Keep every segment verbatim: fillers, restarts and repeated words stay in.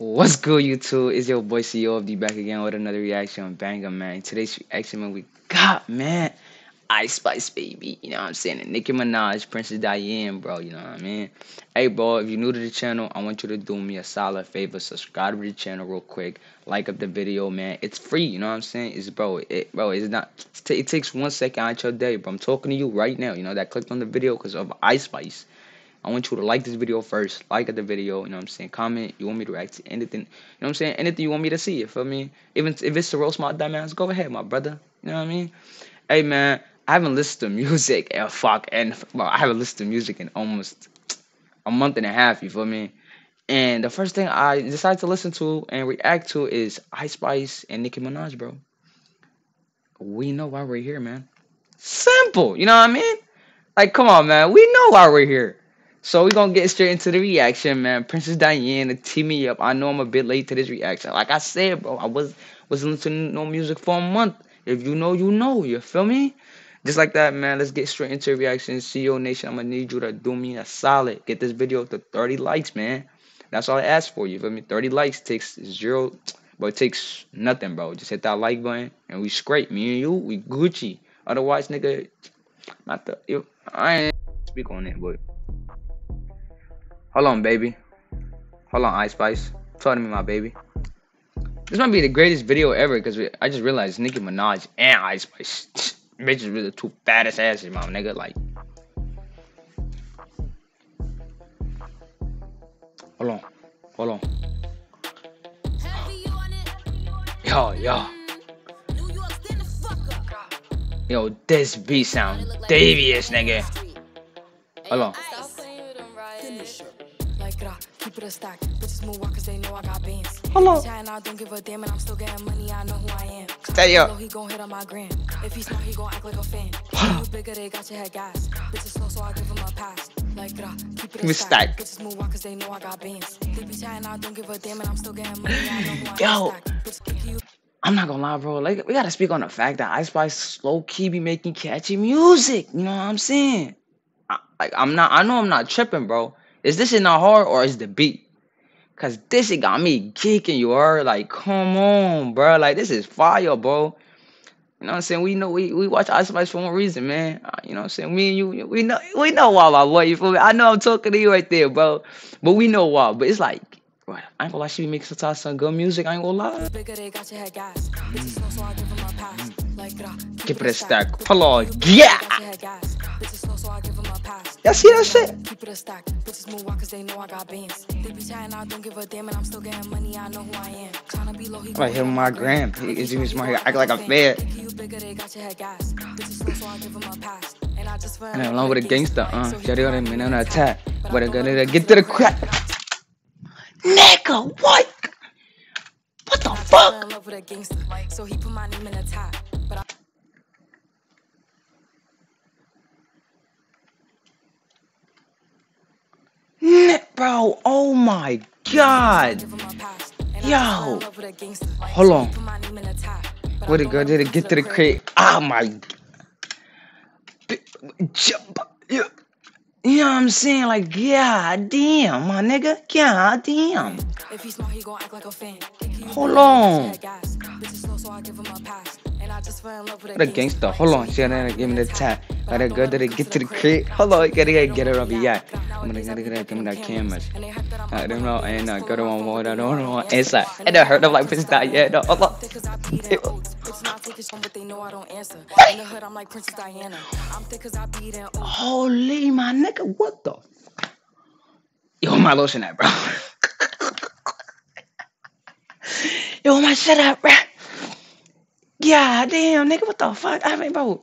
What's good, YouTube? It's your boy C E O of D back again with another reaction banger, man. Today's reaction, man, we got, man, Ice Spice, baby. You know what I'm saying? And Nicki Minaj, Princess Diana, bro. You know what I mean? Hey, bro, if you're new to the channel, I want you to do me a solid favor. Subscribe to the channel real quick. Like up the video, man. It's free. You know what I'm saying? It's, bro, it, bro, it's not, it takes one second out your day, bro. I'm talking to you right now, you know, that clicked on the video because of Ice Spice. I want you to like this video first, like the video, you know what I'm saying, comment, you want me to react to anything, you know what I'm saying, anything you want me to see, you feel me, even if it's to roast my dumb ass, go ahead, my brother, you know what I mean. Hey, man, I haven't listened to music, and fuck, and, well, I haven't listened to music in almost a month and a half, you feel me, and the first thing I decided to listen to and react to is Ice Spice and Nicki Minaj, bro. We know why we're here, man. Simple, you know what I mean, like, come on, man, we know why we're here. So we're going to get straight into the reaction, man. Princess Diana, tee me up. I know I'm a bit late to this reaction. Like I said, bro, I was, wasn't listening to no music for a month. If you know, you know. You feel me? Just like that, man. Let's get straight into the reaction. C E O Nation, I'm going to need you to do me a solid. Get this video to thirty likes, man. That's all I asked for. You feel me? thirty likes takes zero. But it takes nothing, bro. Just hit that like button and we scrape. Me and you, we Gucci. Otherwise, nigga, not the, it, I ain't speak on it, but. Hold on, baby. Hold on, Ice Spice. Talk to me, my baby. This might be the greatest video ever because I just realized Nicki Minaj and Ice Spice. Bitches really two fattest asses, my nigga. Like, hold on, hold on. Yo, yo, yo, this beat sound devious, nigga. Hold on. Keep it a stock. Bitches move walk cause they know I got bands. Hello. I don't give a damn and I'm still getting money. I know who I am. Stay up. He gon' hit on my gram. If he's not, he gon' act like a fan. Bigger they got your head guys. Bitches slow so I give him a pass. Like keep it a stack. Bitches move walk cause they know I got bands. They be trying I don't give a damn and I'm still getting money. I know who I am. I'm not gonna lie, bro. Like we gotta speak on the fact that Ice Spice low key be making catchy music. You know what I'm saying? I, like I'm not. I know I'm not tripping, bro. Is this shit not hard or is the beat? Cause this shit got me geeking, you are like, come on, bro. Like this is fire, bro. You know what I'm saying? We know we, we watch Ice Spice for one reason, man. Uh, you know what I'm saying? Me and you, we know we know why, my boy. You feel me? I know I'm talking to you right there, bro. But we know why. But it's like, bro, I ain't gonna lie, she be making sometimes some good music. I ain't gonna lie. Mm. Keep it a stack. Pull on, yeah. Y'all see that shit? Keep it a stack. Bitches move walk cause they know I got bands. They be trying I don't give a damn and I'm still getting money. I know who I am. Trying to be low. Right here my gram. It's even my act like I'm fair. And along with a gangsta, uh, shut it on him and attack. But I gotta get to the crap. Nigga, what? What the fuck? So he put my name in a tie. But I bro, oh my god. Yo. Hold on. What it go did it get to the crate? Ah my jump. You know what I'm saying? Like, yeah, damn, my nigga. Yeah, damn. If he's smart, he gonna act like a fan. Hold on. What a gangster. Hold on. She gotta give me the tap. What a girl did it get to the crate? Hold on, gotta get her up yeah. I'm gonna get that, give me that cameras. I don't know, and I go to one wall, I don't know, inside. And I heard them like, Princess Diana. Hold on. Holy my nigga, what the fuck? Yo, my lotion at, bro. Yo, my shit at, bro. Yeah, damn, nigga, what the fuck? I mean, bro.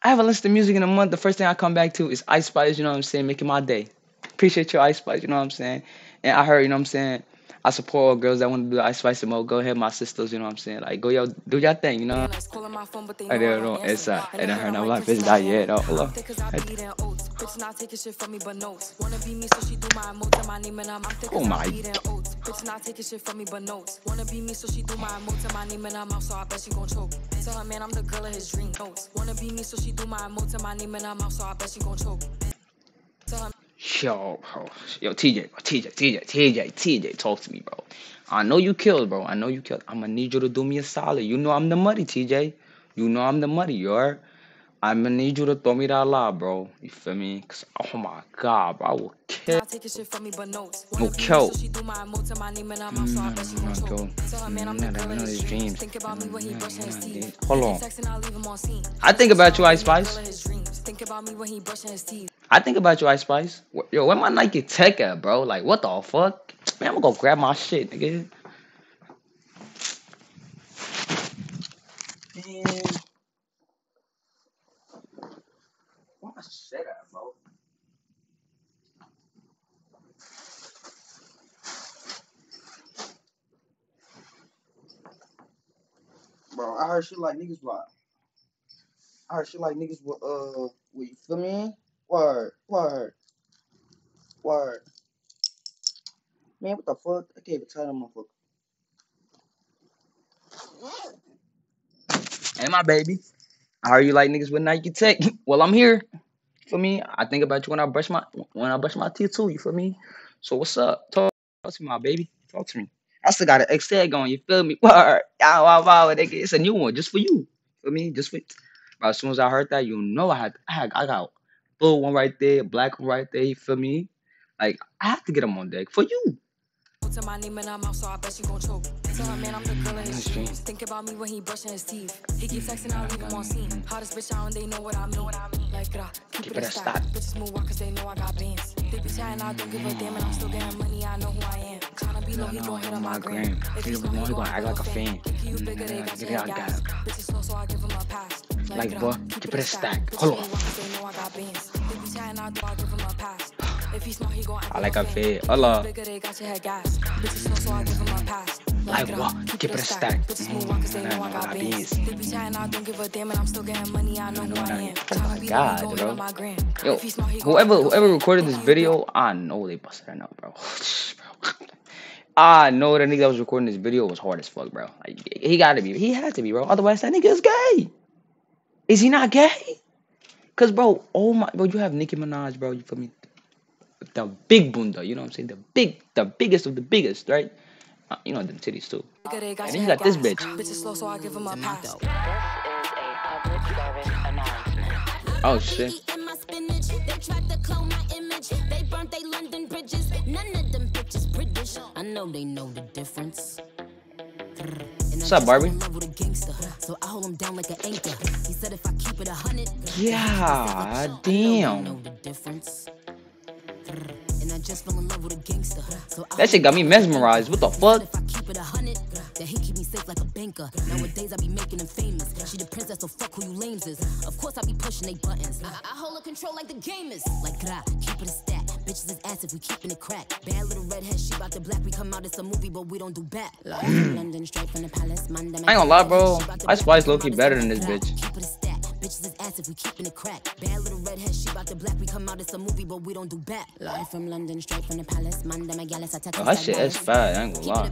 I haven't listened to music in a month. The first thing I come back to is Ice Spice, you know what I'm saying, making my day. Appreciate your Ice Spice, you know what I'm saying. And I heard, you know what I'm saying, I support all girls that want to do the Ice Spice and more. Go ahead, my sisters, you know what I'm saying. Like, go, yo, do your thing, you know. I did on inside, and I heard no life is not yet. Oh, hello. Oh, my. Bitch not taking shit from me but notes. Wanna be me so she do my emote. My name in her mouth so I bet she gon' choke. Tell her man I'm the girl of his dream. Notes. Wanna be me so she do my emote. My name in her mouth so I bet she gon' choke. Tell her Yo, bro. Yo, TJ, bro. TJ, TJ, TJ, TJ, talk to me, bro. I know you killed, bro. I know you killed. I'm gonna need you to do me a solid. You know I'm the money, T J. You know I'm the money, you heard? I'm gonna need you to throw me that lob, bro. You feel me? Cause, oh my god, bro, I will kill. Will kill. Hold on. I think about you, Ice Spice. I think about you, Ice Spice. Yo, where my Nike Tech at, bro? Like, what the fuck? Man, I'm gonna go grab my shit, nigga. Man. I said that, bro. Bro, I heard shit like niggas block. I heard shit like niggas with uh, with, you feel me? Word, word, word. Man, what the fuck? I gave a title, motherfucker. Hey, my baby. I heard you like niggas with Nike Tech. Well, I'm here. For me, I think about you when I brush my when I brush my teeth too. You feel me? So what's up? Talk, talk to me, my baby. Talk to me. I still got an X tag on. You feel me? Word. Wow, wow, wow. It's a new one just for you. For me, just for. But as soon as I heard that, you know I had I had I got blue one right there, black one right there. You feel me? Like I have to get them on deck for you. To my name and I'm out, so I bet you gon' choke. Tell her, man, I'm the girl in his dreams. Think about me when he brushing his teeth. He keeps texting, I'll leave him on scene. Hottest bitch out and they know what I mean. Like, grah, keep it a stop. Bitches move out cause they know I got bands. They be chatting, I don't give a damn, and I'm still getting money, I know who I am. Tryna be low, he gon' hit on my gram. If he's gonna hit on my gram, if you bigger, they got your gas. Bitches slow, so I give him a pass. Like, bruh, keep it a stack. Hold on. They know I got bands. They be chatting, I don't give him a pass. If he's not, he gon' act like a fed. Hello. Like what? Keep it a stack. Oh my god, bro. Yo, whoever whoever recorded this video, I know they busted it out, bro. I know the nigga that was recording this video was hard as fuck, bro. Like he gotta be, he had to be, bro. Otherwise, that nigga is gay. Is he not gay? Cause, bro, oh my, bro, you have Nicki Minaj, bro. You feel me? The big bunda, you know what I'm saying? The big, the biggest of the biggest, right? Uh, you know, them titties too. And then you got this bitch. Oh shit. What's up, Barbie? Yeah, damn. And I just fell in love with a gangster. So that shit got me mesmerized. What the fuck? If I keep it a hundred, that he keep me safe like a banker. Nowadays I be making him famous. She the princess, so fuck who you lames is. Of course I be pushing they buttons. I, I hold a control like the game is. Like grah, keep it a stack. Bitches is ass if we keeping it crack. Bad little redhead, she about to black. We come out, it's a movie, but we don't do back. London straight from the palace. I ain't gonna lie, bro. I spice Loki better than this bitch. Bitches is ass if we keepin' it crack. Bad little redhead, she about to black. We come out, it's a movie, but we don't do back. Live from London, straight from the palace. Monday, my gallus, I text. Oh, that shit is fat. I ain't gonna lie.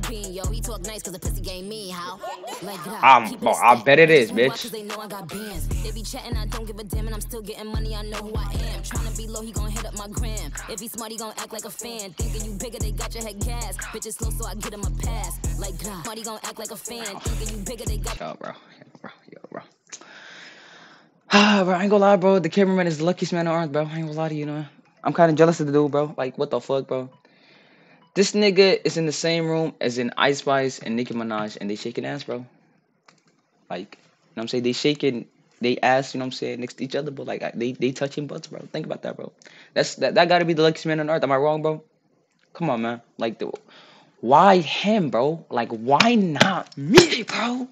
Um, bro, I bet it is, bitch. They know I got bands. They be chatting, I don't give a damn, and I'm still getting money. I know who I am. Tryna be low, he gon' hit up my gram. If he smart, he gon' act like a fan. Thinking you bigger, they got your head gas. Bitches slow, so I get him a pass. Like God, party gon' act like a fan. Thinking you bigger, they got. Yo, bro, yo, bro, yo, bro. Ah, bro, I ain't gonna lie, bro. The cameraman is the luckiest man on earth, bro. I ain't gonna lie to you, know. I'm kind of jealous of the dude, bro. Like, what the fuck, bro? This nigga is in the same room as in Ice Spice and Nicki Minaj, and they shaking ass, bro. Like, you know what I'm saying? They shaking, they ass, you know what I'm saying, next to each other, but like, they they touching butts, bro. Think about that, bro. That's that that gotta be the luckiest man on earth. Am I wrong, bro? Come on, man. Like, the, why him, bro? Like, why not me, bro?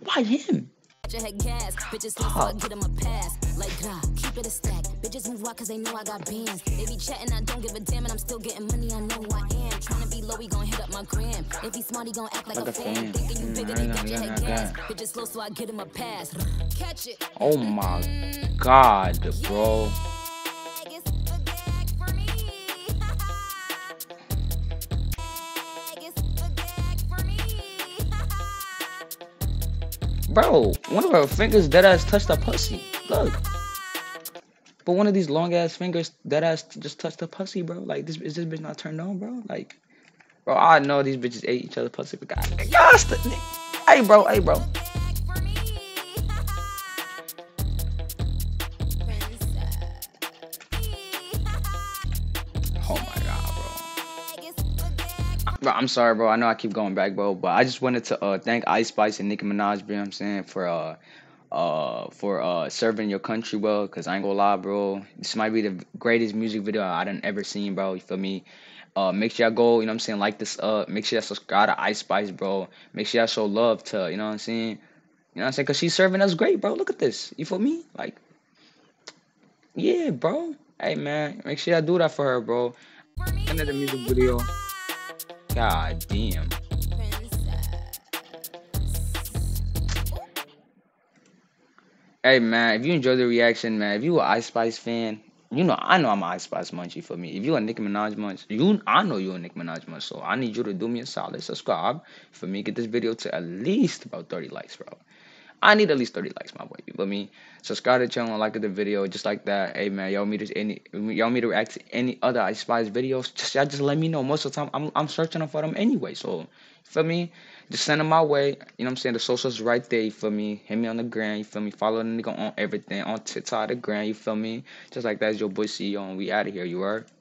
Why him? Your head gas, bitches look so I get him a pass. Like grah, keep it a stack. Bitches move out cause they know I got bands. They be chatting, I don't give a damn, and I'm still getting money, I know who I am. Tryna be low, he gon' hit up my gram. If he smart, he gon' act like, like a fan. Thinking you bigger, they got your head gas. Bitches low, so I get him a pass. Catch it. Oh my god, bro. Bro, one of her fingers dead ass touched her pussy. Look. But one of these long ass fingers, that ass just touched the pussy, bro. Like, this is this bitch not turned on, bro? Like, bro, I know these bitches ate each other pussy, but God, yes, the, hey, bro, hey, bro. I'm sorry, bro. I know I keep going back, bro, but I just wanted to uh, thank Ice Spice and Nicki Minaj, bro, you know what I'm saying, for uh, uh, for uh, serving your country well, because I ain't gonna lie, bro. This might be the greatest music video I done ever seen, bro. You feel me? Uh, make sure y'all go, you know what I'm saying, like this up. Make sure y'all subscribe to Ice Spice, bro. Make sure y'all show love to, you know what I'm saying? You know what I'm saying? Because she's serving us great, bro. Look at this. You feel me? Like, yeah, bro. Hey, man. Make sure y'all do that for her, bro. Another music video. God damn. Hey man, if you enjoyed the reaction, man, if you an Ice Spice fan, you know I know I'm an Ice Spice munchie for me. If you a Nicki Minaj munch, you I know you a Nicki Minaj munch, so I need you to do me a solid, subscribe for me, get this video to at least about thirty likes, bro. I need at least thirty likes, my boy. You feel me? Subscribe to the channel and like the video, just like that. Hey man, y'all me to any y'all me to react to any other Ice Spice videos. Just y'all just let me know. Most of the time, I'm I'm searching them for them anyway. So, you feel me? Just send them my way. You know what I'm saying? The socials right there. You feel me? Hit me on the gram. You feel me? Follow the nigga on everything on TikTok, the gram. You feel me? Just like that's your boy C E O, and we out of here. You are.